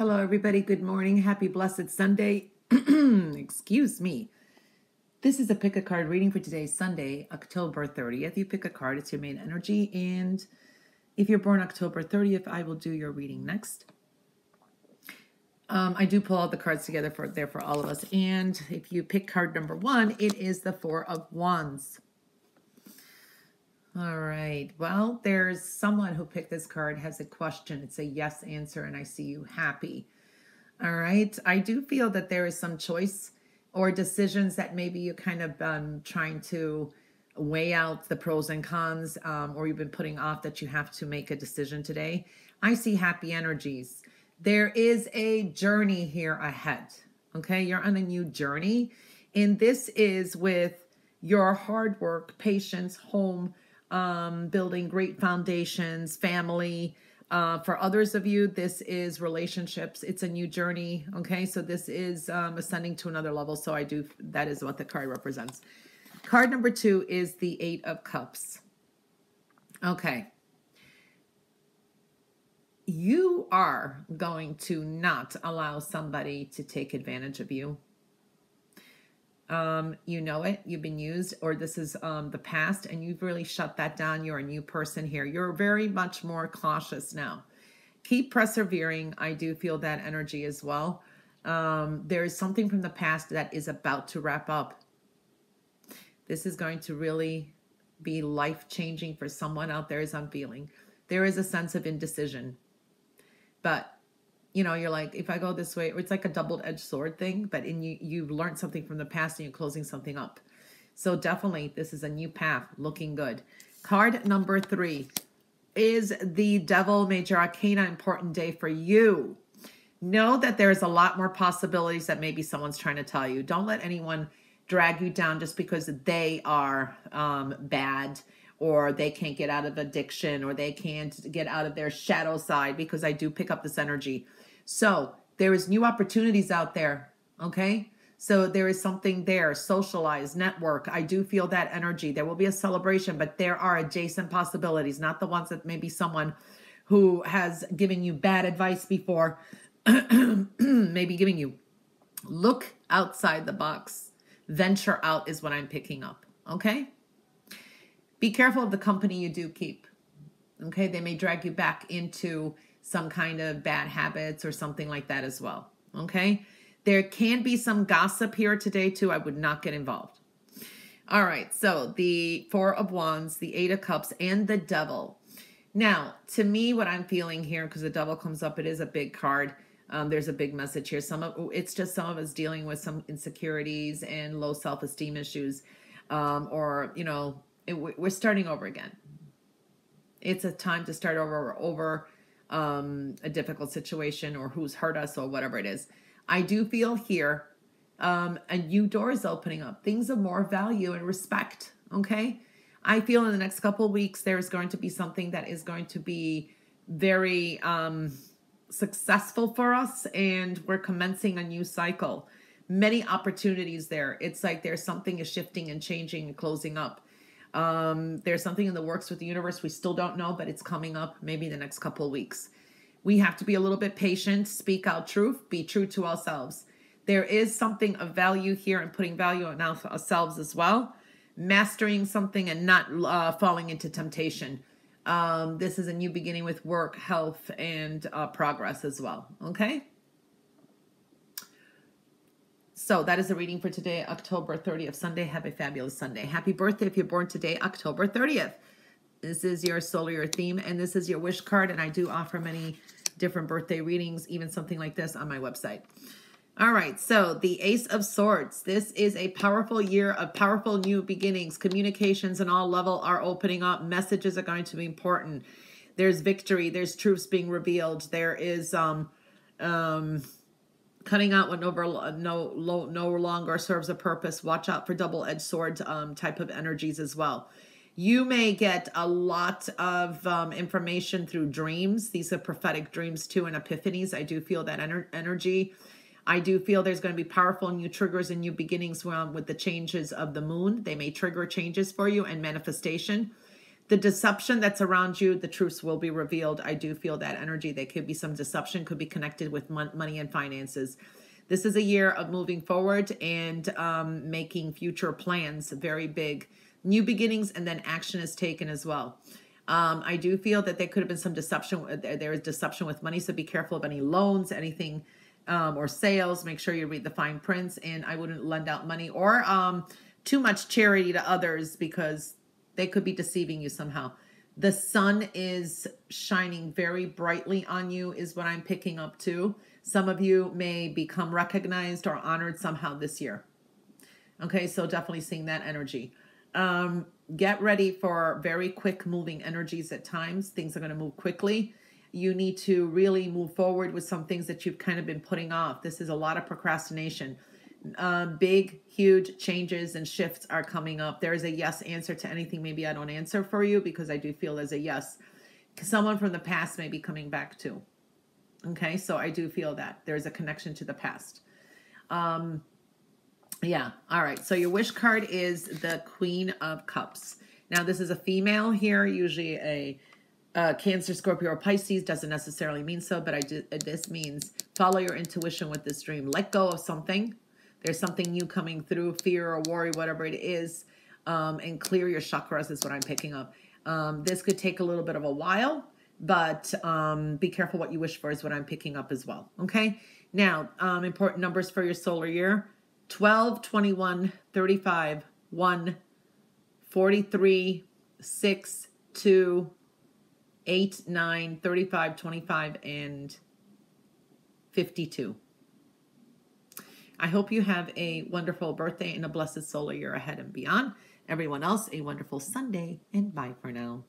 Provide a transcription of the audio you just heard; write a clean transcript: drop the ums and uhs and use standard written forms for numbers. Hello, everybody. Good morning. Happy Blessed Sunday. Excuse me. This is a pick a card reading for today, Sunday, October 30th. You pick a card. It's your main energy. And if you're born October 30th, I will do your reading next. I do pull all the cards together for all of us. And if you pick card number one, it is the Four of Wands. All right. Well, there's someone who picked this card has a question. It's a yes answer, and I see you happy. All right. I do feel that there is some choice or decisions that maybe you kind of trying to weigh out the pros and cons, or you've been putting off that you have to make a decision today. I see happy energies. There is a journey here ahead. Okay. You're on a new journey, and this is with your hard work, patience, home, building great foundations, family. For others of you, this is relationships. It's a new journey. Okay. So this is ascending to another level. So I do, that is what the card represents. Card number two is the Eight of Cups. Okay. You are going to not allow somebody to take advantage of you. You know it, you've been used, or this is the past, and you've really shut that down. You're a new person here. You're very much more cautious now. Keep persevering. I do feel that energy as well. There is something from the past that is about to wrap up. This is going to really be life-changing for someone out there, as I'm feeling. There is a sense of indecision, but you know, you're like, if I go this way, or it's like a double-edged sword thing, but you've learned something from the past and you're closing something up. So definitely, this is a new path, looking good. Card number three is the Devil, Major Arcana, important day for you. Know that there's a lot more possibilities that maybe someone's trying to tell you. Don't let anyone drag you down just because they are bad, or they can't get out of addiction, or they can't get out of their shadow side, because I do pick up this energy. So there is new opportunities out there, okay? So there is something there. Socialize, network. I do feel that energy. There will be a celebration, but there are adjacent possibilities, not the ones that maybe someone who has given you bad advice before maybe giving you. Look outside the box. Venture out is what I'm picking up, okay? Be careful of the company you do keep, okay? They may drag you back into some kind of bad habits or something like that as well, okay? There can be some gossip here today too. I would not get involved. All right, so the Four of Wands, the Eight of Cups, and the Devil. Now, to me, what I'm feeling here, because the Devil comes up, it is a big card. There's a big message here. It's just some of us dealing with some insecurities and low self-esteem issues, or, you know, we're starting over again. It's a time to start over a difficult situation, or who's hurt us, or whatever it is. I do feel here a new door is opening up. Things of more value and respect, okay? I feel in the next couple of weeks there is going to be something that is going to be very successful for us, and we're commencing a new cycle. Many opportunities there. It's like there's something is shifting and changing and closing up. There's something in the works with the universe. We still don't know, but it's coming up maybe the next couple of weeks. We have to be a little bit patient, speak out truth, be true to ourselves. There is something of value here, and putting value on ourselves as well. Mastering something and not falling into temptation. This is a new beginning with work, health, and progress as well. Okay. So that is the reading for today, October 30th, Sunday. Have a fabulous Sunday. Happy birthday if you're born today, October 30th. This is your soul or your theme, and this is your wish card, and I do offer many different birthday readings, even something like this on my website. All right, so the Ace of Swords. This is a powerful year of powerful new beginnings. Communications on all levels are opening up. Messages are going to be important. There's victory. There's truths being revealed. There is... cutting out what no longer serves a purpose. Watch out for double-edged sword type of energies as well. You may get a lot of information through dreams. These are prophetic dreams too, and epiphanies. I do feel that energy. I do feel there's going to be powerful new triggers and new beginnings with the changes of the moon. They may trigger changes for you and manifestation. the deception that's around you, the truths will be revealed. I do feel that energy. There could be some deception, could be connected with money and finances. This is a year of moving forward and making future plans, very big, new beginnings, and then action is taken as well. I do feel that there could have been some deception. There is deception with money, so be careful of any loans, anything, or sales. Make sure you read the fine prints, and I wouldn't lend out money or too much charity to others because they could be deceiving you somehow. The sun is shining very brightly on you is what I'm picking up too. Some of you may become recognized or honored somehow this year. Okay, so definitely seeing that energy. Get ready for very quick moving energies at times. Things are going to move quickly. You need to really move forward with some things that you've kind of been putting off. This is a lot of procrastination. Big, huge changes and shifts are coming up. There is a yes answer to anything. Maybe I don't answer for you because I do feel there's a yes. Someone from the past may be coming back too. Okay, so I do feel that there's a connection to the past. Yeah, all right. So your wish card is the Queen of Cups. Now this is a female here, usually a Cancer, Scorpio, or Pisces. Doesn't necessarily mean so, but this means follow your intuition with this dream. Let go of something. There's something new coming through, fear or worry, whatever it is, and clear your chakras is what I'm picking up. This could take a little bit of a while, but be careful what you wish for is what I'm picking up as well, okay? Now, important numbers for your solar year, 12, 21, 35, 1, 43, 6, 2, 8, 9, 35, 25, and 52. I hope you have a wonderful birthday and a blessed solar year ahead and beyond. Everyone else, a wonderful Sunday, and bye for now.